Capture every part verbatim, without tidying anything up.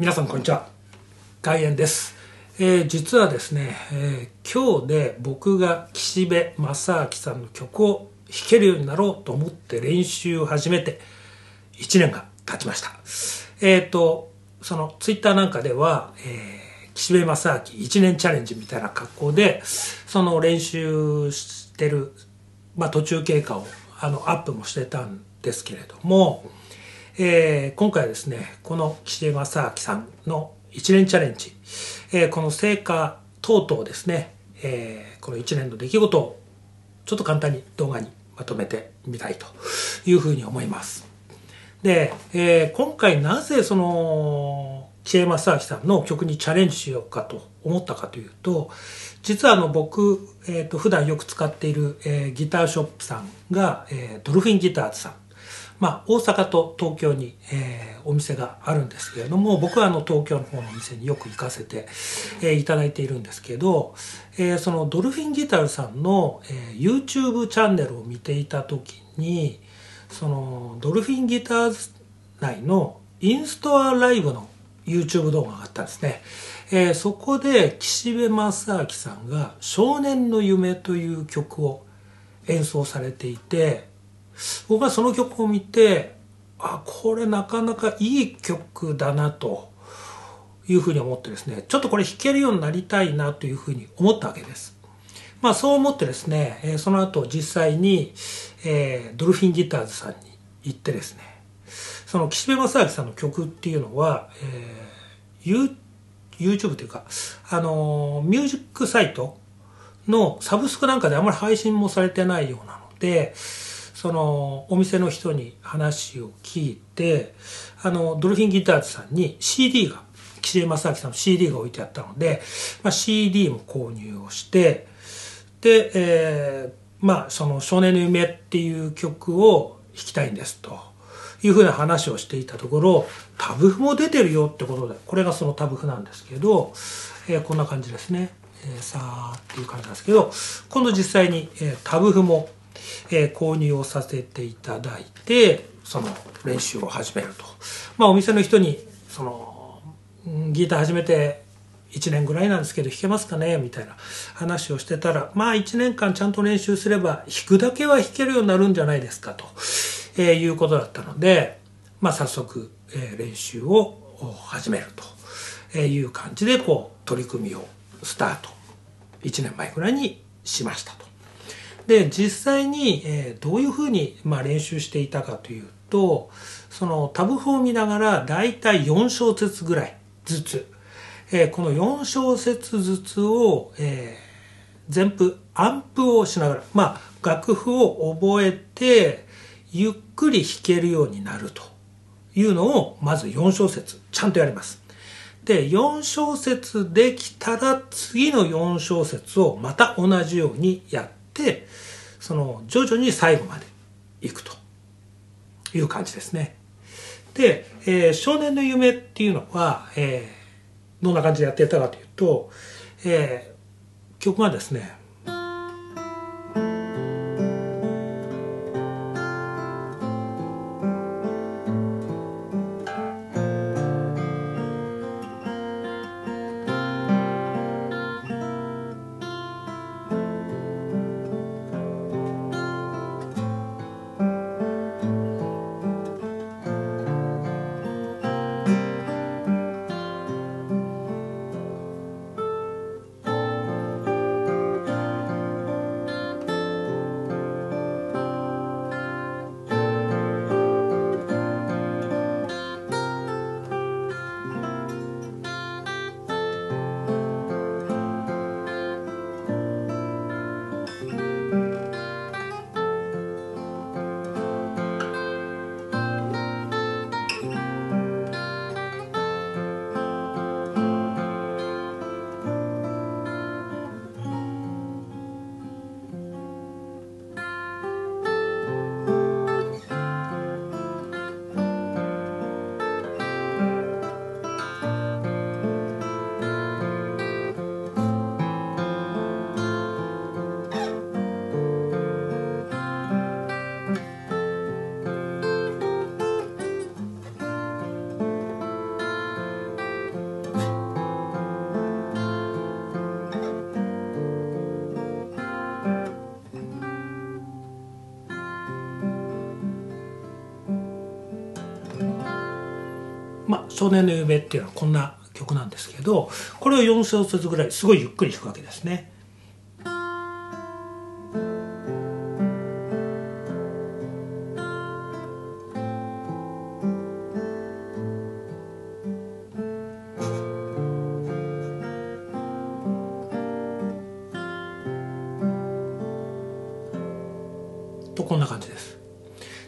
皆さんこんにちは、外苑です。えー、実はですね、えー、今日で僕が岸辺正明さんの曲を弾けるようになろうと思って練習を始めていちねんが経ちました。えっ、ー、とそのツイッターなんかでは、えー、岸辺正明いちねんチャレンジみたいな格好でその練習してる、まあ、途中経過をあのアップもしてたんですけれども、えー、今回はですね、この岸辺正明さんのいちねんチャレンジ、えー、この成果等々ですね、えー、このいちねんの出来事をちょっと簡単に動画にまとめてみたいというふうに思います。で、えー、今回なぜその岸辺正明さんの曲にチャレンジしようかと思ったかというと、実はあの僕、えー、と普段よく使っている、えー、ギターショップさんが、えー、ドルフィンギターズさん、まあ、大阪と東京に、えー、お店があるんですけれども、僕はあの東京の方のお店によく行かせて、えー、いただいているんですけど、えー、そのドルフィンギターさんの、えー、YouTube チャンネルを見ていた時に、そのドルフィンギターズ内のインストアライブの YouTube 動画があったんですね。えー、そこで岸辺正明さんが「少年の夢」という曲を演奏されていて、僕はその曲を見て、あ、これなかなかいい曲だなというふうに思ってですね、ちょっとこれ弾けるようになりたいなというふうに思ったわけです。まあそう思ってですね、その後実際に、えー、ドルフィンギターズさんに行ってですね、その岸辺正明さんの曲っていうのは、えー、YouTube というか、あのー、ミュージックサイトのサブスクなんかであんまり配信もされてないようなので、そのお店の人に話を聞いて、あのドルフィンギターズさんに シーディー が、岸辺正明さんの シーディー が置いてあったので、まあ、シーディー も購入をして、で、えー、まあその「少年の夢」っていう曲を弾きたいんですというふうな話をしていたところ、タブ譜も出てるよってことで、これがそのタブ譜なんですけど、えー、こんな感じですね、えー、さあっていう感じなんですけど、今度実際に、えー、タブ譜もえー、購入をさせていただいて、その練習を始めると。まあお店の人にそのギター始めていちねんぐらいなんですけど弾けますかねみたいな話をしてたら、まあいちねんかんちゃんと練習すれば弾くだけは弾けるようになるんじゃないですかと、えー、いうことだったので、まあ早速、えー、練習を始めるという感じで、こう取り組みをスタートいちねんまえぐらいにしましたと。で実際に、えー、どういうふうに、まあ、練習していたかというと、そのタブ譜を見ながらだいたいよんしょうせつぐらいずつ、えー、このよんしょうせつずつを、えー、全部アンプをしながら、まあ、楽譜を覚えてゆっくり弾けるようになるというのを、まずよんしょうせつちゃんとやります。でよんしょうせつできたら、次のよんしょうせつをまた同じようにやって、でその徐々に最後までいくという感じですね。で、えー「少年の夢」っていうのは、えー、どんな感じでやっていたかというと、えー、曲がですね、「少年の夢っていうのはこんな曲なんですけど、これをよんしょうせつぐらいすごいゆっくり弾くわけですね。とこんな感じです。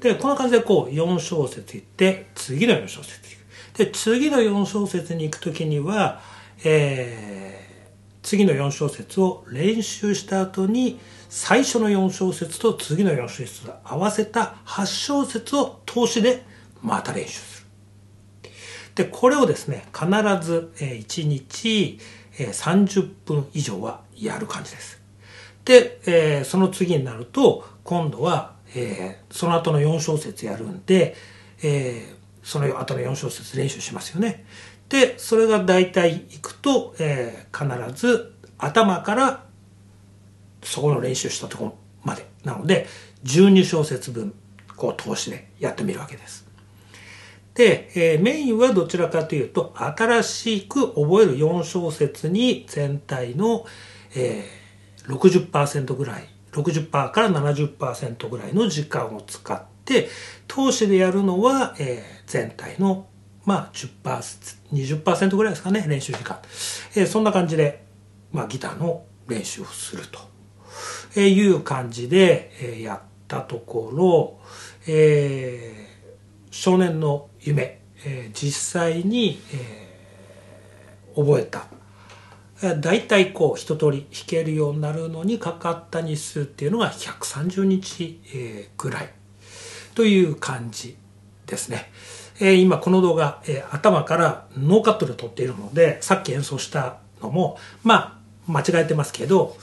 でこんな感じでこうよんしょうせついって次のよんしょうせついく。で次のよんしょうせつに行く時には、えー、次のよんしょうせつを練習した後に最初のよんしょうせつと次のよんしょうせつを合わせたはっしょうせつを通しでまた練習する。でこれをですね必ずいちにちさんじゅっぷん以上はやる感じです。で、えー、その次になると今度はえー、その後のよんしょうせつやるんで、えー、その後のよんしょうせつ練習しますよね。でそれが大体いくと、えー、必ず頭からそこの練習したところまでなのでじゅうにしょうせつぶんこう通しでやってみるわけです。で、えー、メインはどちらかというと新しく覚えるよんしょうせつに全体の、えー、ろくじゅっパーセント ぐらい。ろくじゅっパーセント から ななじゅっパーセント ぐらいの時間を使って通しでやるのは、えー、全体の、まあ、じゅっパーセント、にじゅっパーセント ぐらいですかね練習時間、えー、そんな感じで、まあ、ギターの練習をするという感じで、えー、やったところ、えー、少年の夢、えー、実際に、えー、覚えた。だいたいこう一通り弾けるようになるのにかかった日数っていうのがひゃくさんじゅうにちぐらいという感じですね。今この動画頭からノーカットで撮っているのでさっき演奏したのもまあ間違えてますけど、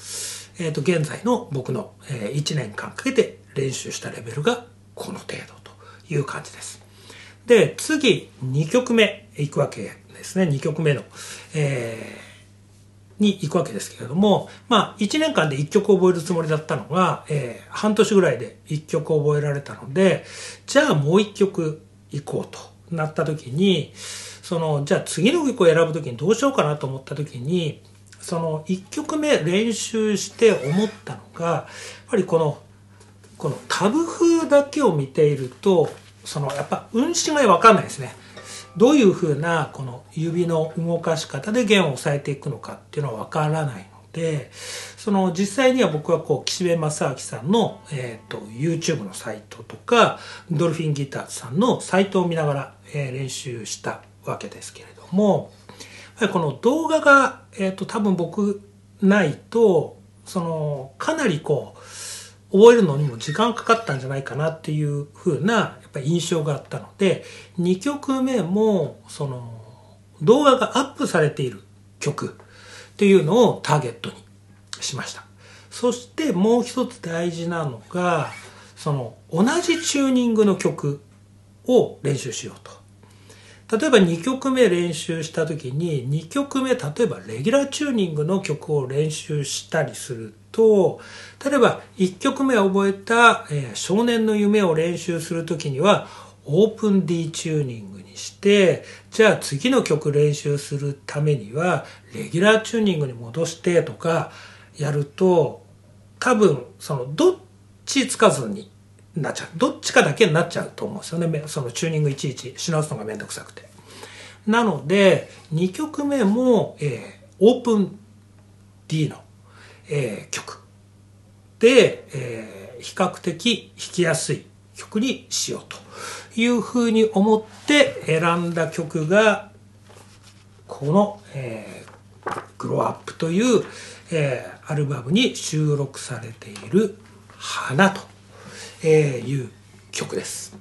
えー、と現在の僕のいちねんかんかけて練習したレベルがこの程度という感じです。で次にきょくめいくわけですね。にきょくめの、えーに行くわけですけれども、まあいちねんかんでいっきょく覚えるつもりだったのが、えー、半年ぐらいでいっきょく覚えられたので、じゃあもういっきょく行こうとなった時に、その、じゃあ次の曲を選ぶ時にどうしようかなと思った時に、そのいっきょくめ練習して思ったのが、やっぱりこの、このタブ譜だけを見ていると、そのやっぱ運指がわかんないですね。どういうふうなこの指の動かし方で弦を押さえていくのかっていうのはわからないので、その実際には僕はこう岸辺正明さんのえっと YouTube のサイトとかドルフィンギターさんのサイトを見ながらえ練習したわけですけれども、この動画がえっと多分僕ないとそのかなりこう覚えるのにも時間かかったんじゃないかなっていう風なやっぱ印象があったので、にきょくめもその動画がアップされている曲っていうのをターゲットにしました。そしてもう一つ大事なのが、その同じチューニングの曲を練習しようと。例えばにきょくめ練習した時ににきょくめ例えばレギュラーチューニングの曲を練習したりすると、と例えばいっきょくめ覚えた、えー「少年の夢」を練習する時にはオープン D チューニングにして、じゃあ次の曲練習するためにはレギュラーチューニングに戻してとかやると、多分そのどっちつかずになっちゃう、どっちかだけになっちゃうと思うんですよね。そのチューニングいちいちし直すのがめんどくさくて。なのでにきょくめも、えー、オープン D のえー、曲で、えー、比較的弾きやすい曲にしようというふうに思って選んだ曲がこの「えー、グローアップ」という、えー、アルバムに収録されている「花」という曲です。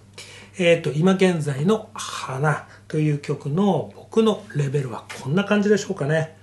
えーと、今現在の「花」という曲の僕のレベルはこんな感じでしょうかね。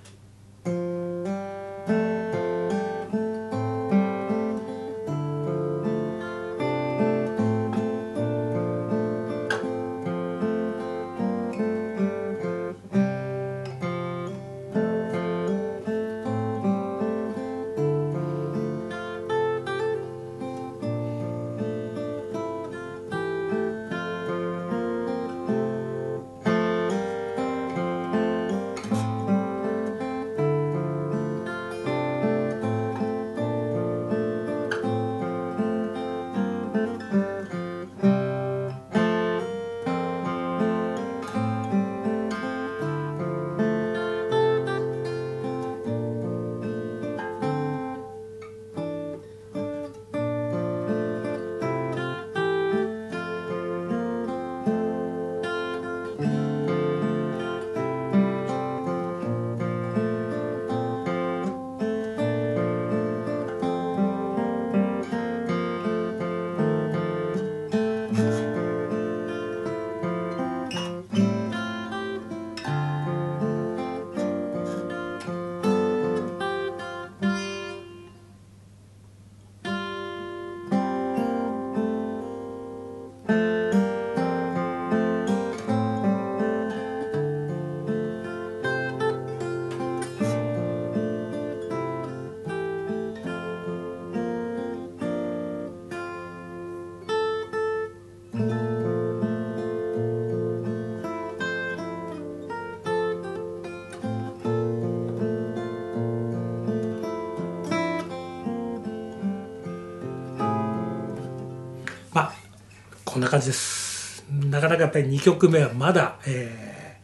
こんな感じです。なかなかやっぱりにきょくめはまだ、え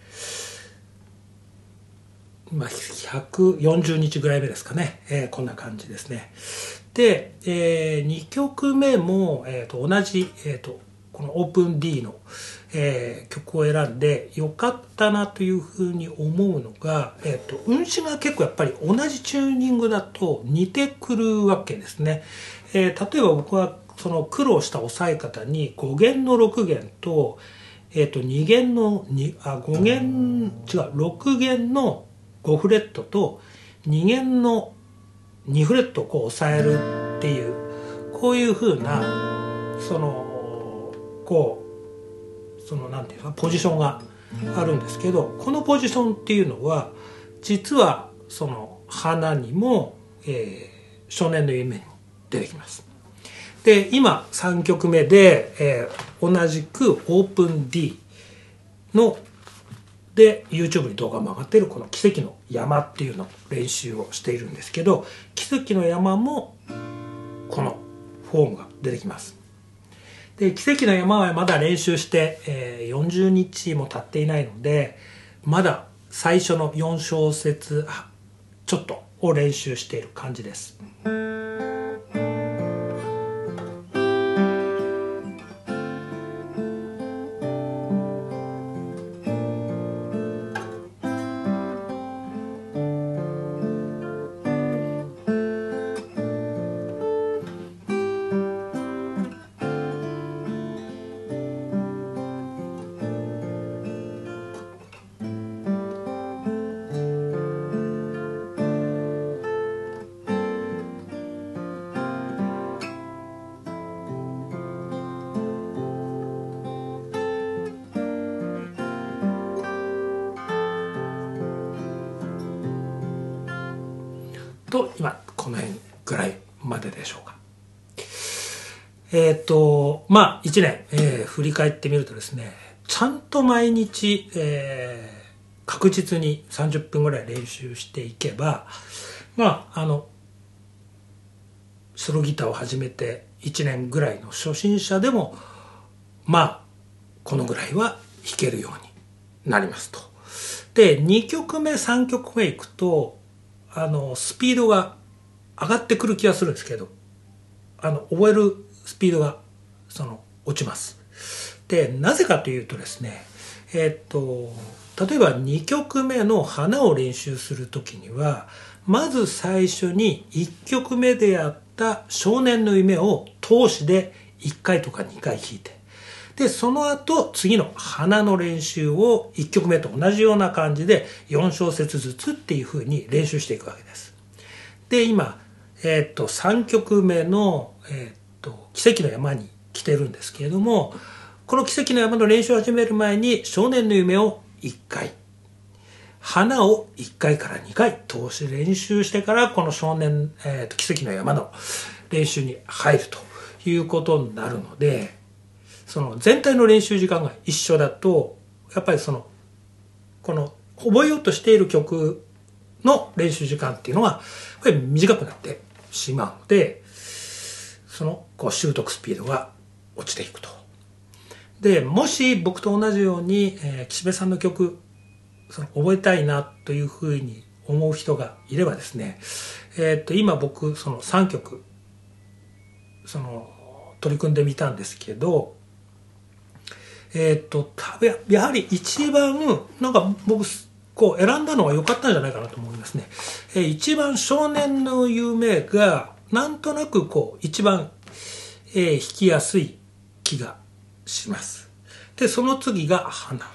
ー、今ひゃくよんじゅうにちぐらい目ですかね、えー、こんな感じですね。で、えー、にきょくめも、えー、と同じ、えー、とこのオープン D の、えー、曲を選んでよかったなというふうに思うのが、えー、と運指が結構やっぱり同じチューニングだと似てくるわけですね。えー、例えば僕はその苦労した押さえ方にごげんのろくげんと、えー、とにげんのろくげんのごフレットとにげんのにフレットをこう押さえるっていう、こういうふうなそのこうその何て言うかポジションがあるんですけど、このポジションっていうのは実はその花にも、えー、少年の夢にも出てきます。で今さんきょくめで、えー、同じくオープン D ので YouTube に動画も上がっているこの「奇跡の山」っていうのを練習をしているんですけど、奇跡の山もこのフォームが出てきます。で奇跡の山はまだ練習して、えー、よんじゅうにちも経っていないので、まだ最初のよんしょうせつちょっとを練習している感じです。と今この辺ぐらいまででしょうか。えっとまあいちねん、えー、振り返ってみるとですね、ちゃんと毎日、えー、確実にさんじゅっぷんぐらい練習していけば、まああのソロギターを始めていちねんぐらいの初心者でもまあこのぐらいは弾けるようになりますと。でにきょくめさんきょくめいくとあのスピードが上がってくる気がするんですけど、あの覚えるスピードがその落ちます。でなぜかというとですね、えっと例えばにきょくめの「花」を練習する時にはまず最初にいっきょくめでやった「少年の夢」を通しでいっかいとかにかい弾いて、でその後次の「花」の練習をいっきょくめと同じような感じでよんしょうせつずつっていう風に練習していくわけです。で今、えー、とさんきょくめの、えー、と奇跡の山に来てるんですけれども、この奇跡の山の練習を始める前に少年の夢をいっかい、花をいっかいからにかい通し練習してからこの少年、えー、と奇跡の山の練習に入るということになるので。その全体の練習時間が一緒だとやっぱりそのこの覚えようとしている曲の練習時間っていうのはやっぱり短くなってしまうので、そのこう習得スピードが落ちていくと。でもし僕と同じように、えー、岸辺さんの曲その覚えたいなというふうに思う人がいればですね、えー、っと今僕そのさんきょくその取り組んでみたんですけど。えっとやはり一番なんか僕こう選んだのが良かったんじゃないかなと思いますね。えー、一番少年の夢がなんとなくこう一番、えー、弾きやすい気がします。でその次が花、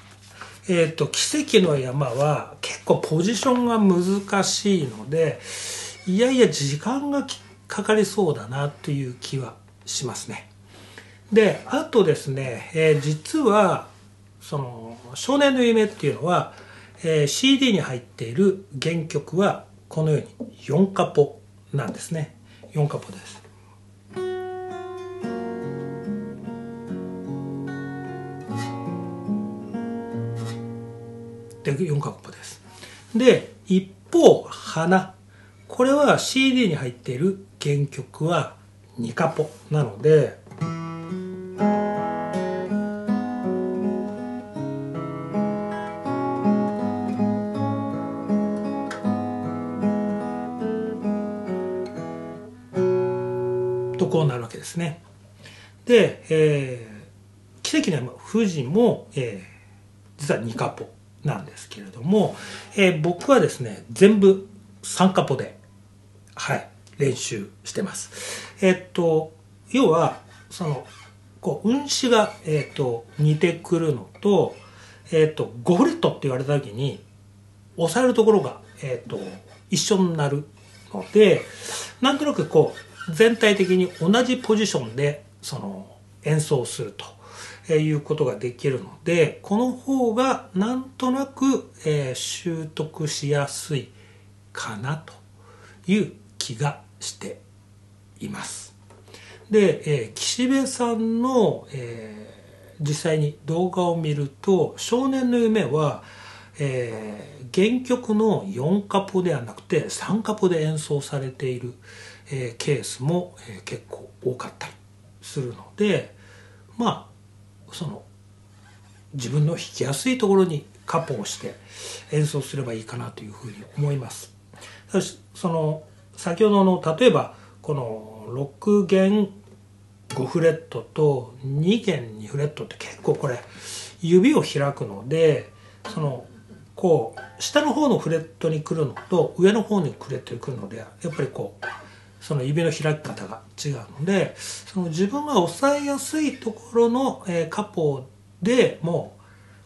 えっと奇跡の山は結構ポジションが難しいので、いやいや時間がかかりそうだなという気はしますね。であとですね、えー、実はその「少年の夢」っていうのは、えー、シーディー に入っている原曲はこのようによんかぽなんですね。よんかぽです。でよんかぽです。で一方「花」これは シーディー に入っている原曲はにかぽなので。ことになるわけですね。で、えー、奇跡の富士も、えー、実はにカポなんですけれども、えー、僕はですね全部さんカポで、はい、練習してます。えー、っと要はそのこう運指が、えー、っと似てくるのと、えー、っとゴフレットって言われた時に押さえるところが、えー、っと一緒になるので、なんとなくこう全体的に同じポジションでその演奏するということができるので、この方がなんとなく、えー、習得しやすいかなという気がしています。で、えー、岸辺さんの、えー、実際に動画を見ると、少年の夢は、えー、原曲のよんカポではなくてさんカポで演奏されている、えー、ケースも、えー、結構多かったりするので、まあその自分の弾きやすいところにカポをして演奏すればいいかなというふうに思います。その先ほどの例えばこのろく弦ごフレットとに弦にフレットって結構これ指を開くので、そのこう下の方のフレットに来るのと上の方にフレットに来るので、やっぱりこうその指の開き方が違うので、その自分が押さえやすいところの、えー、カポでも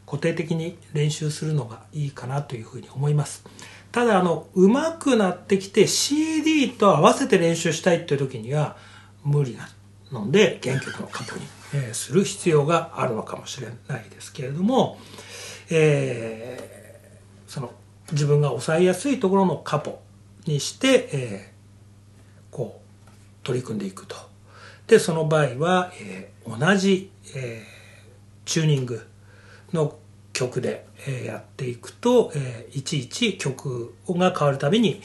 う固定的に練習するのがいいかなというふうに思います。ただあのうまくなってきて シーディー と合わせて練習したいという時には無理なので、原曲のカポに、えー、する必要があるのかもしれないですけれども、えー、その自分が押さえやすいところのカポにして、えーこう取り組んでいくと。でその場合は、えー、同じ、えー、チューニングの曲で、えー、やっていくと、えー、いちいち曲が変わるたびに、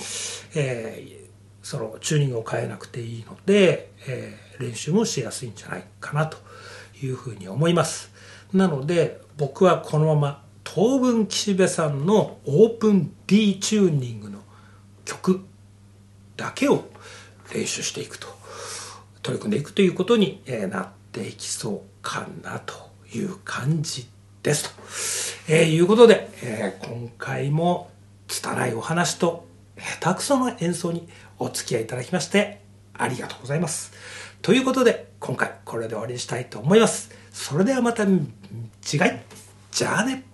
えー、そのチューニングを変えなくていいので、えー、練習もしやすいんじゃないかなというふうに思います。なので僕はこのまま当分岸辺さんのオープン D チューニングの曲だけを練習していくと、取り組んでいくということになっていきそうかなという感じですと、えー、いうことで、えー、今回も拙いお話と下手くそな演奏にお付き合いいただきましてありがとうございます。ということで今回これで終わりにしたいと思います。それではまた次回、じゃあね。